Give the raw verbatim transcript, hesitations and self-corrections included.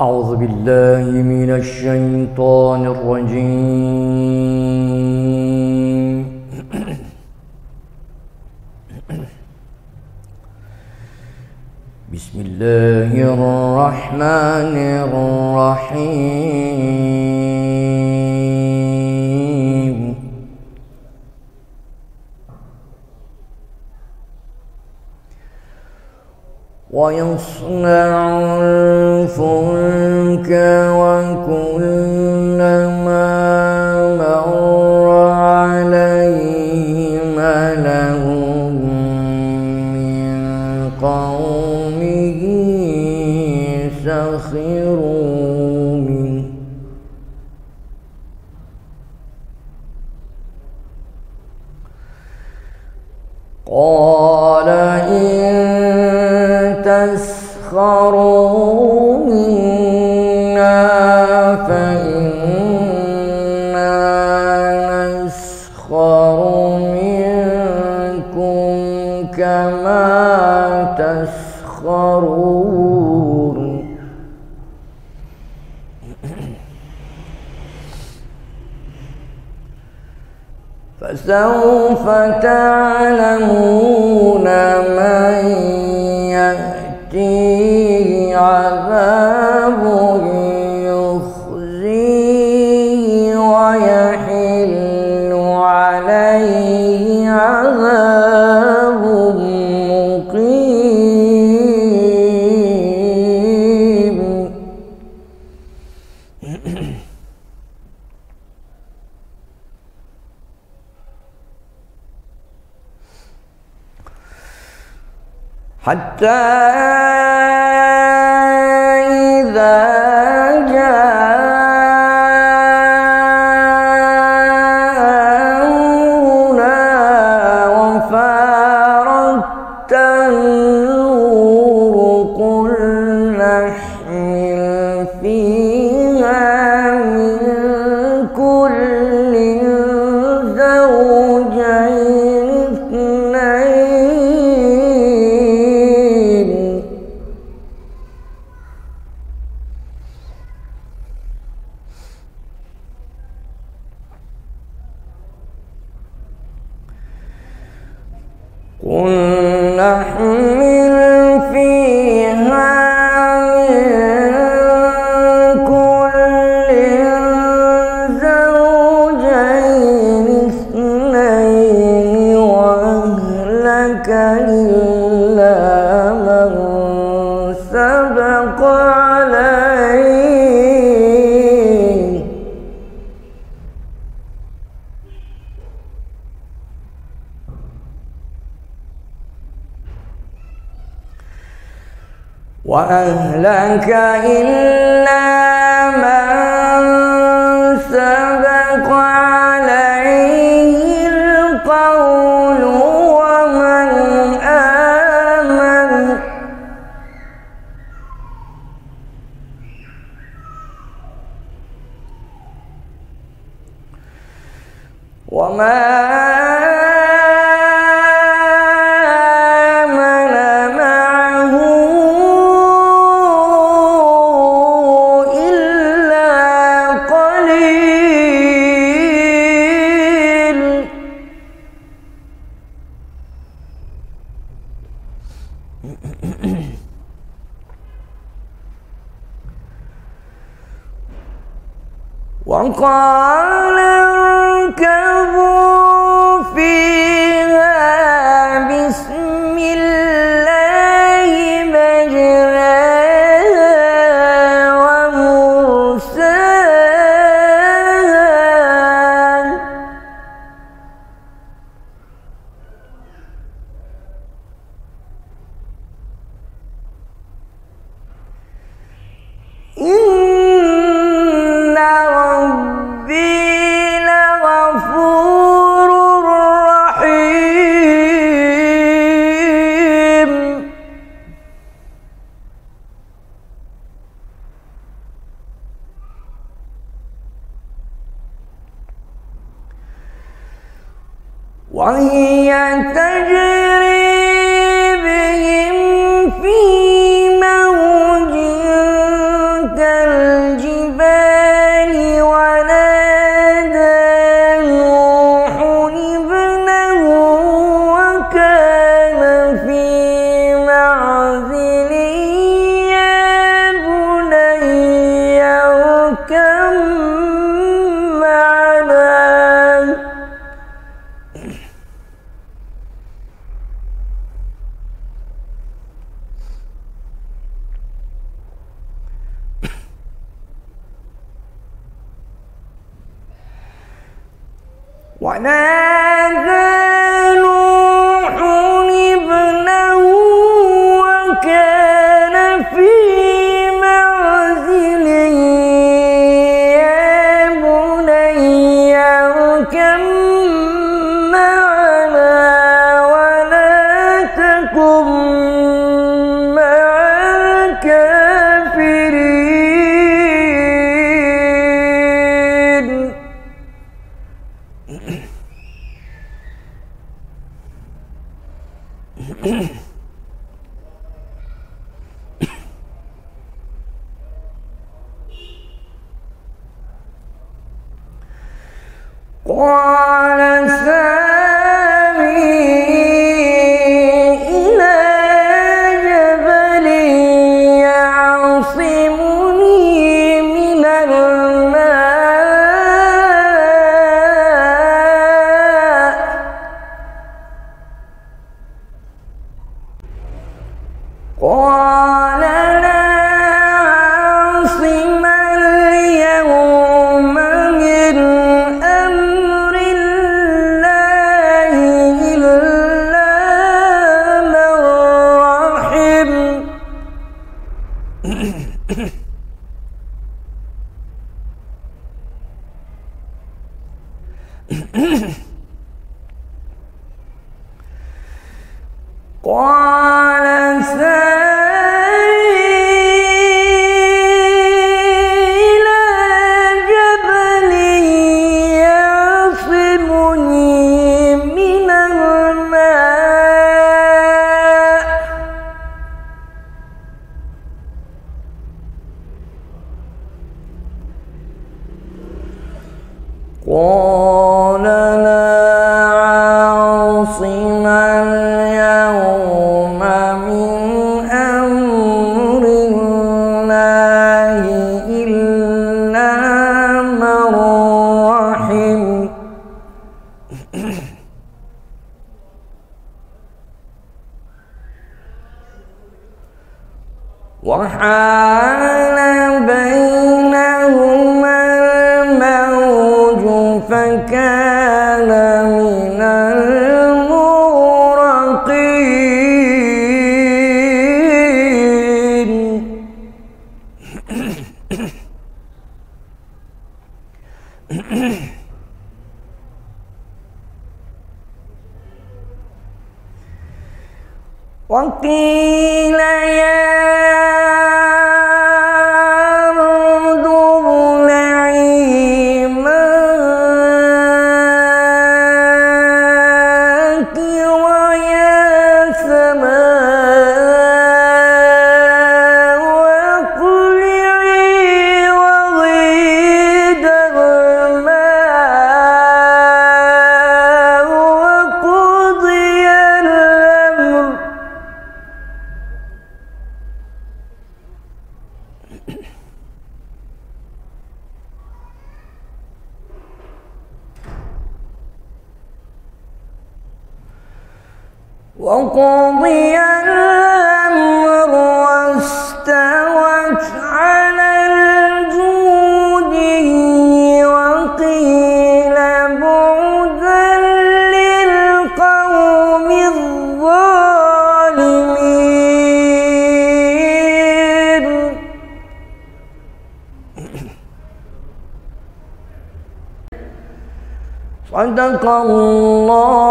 أعوذ بالله من الشيطان الرجيم بسم الله الرحمن الرحيم ويصنع الفلك وكلما مر عليه ملأ من قومه سخروا منه قال إن تسخروا منا فإنا نسخر منكم كما تسخرون فسوف تعلمون من عذاب يخزيه ويحل عليه عذاب مقيم حتى وأهلك إلا من سبق عليه القول ومن آمن وما وقال اركبوا فيها بسم الله مجراها ومرساها وهي تجري بهم في موج قال سامي إلى جبل يعصمني من الماء قال لا عاصم قال سامي إلى جبل يعصمني من الماء قال لا عاصم اليوم من أمر الله إلا من رحم وحال بينهما الموج فكان من المغرقين وقيل يا وقضي الأمر واستوت على الجود وقيل بعدا للقوم الظالمين صدق الله.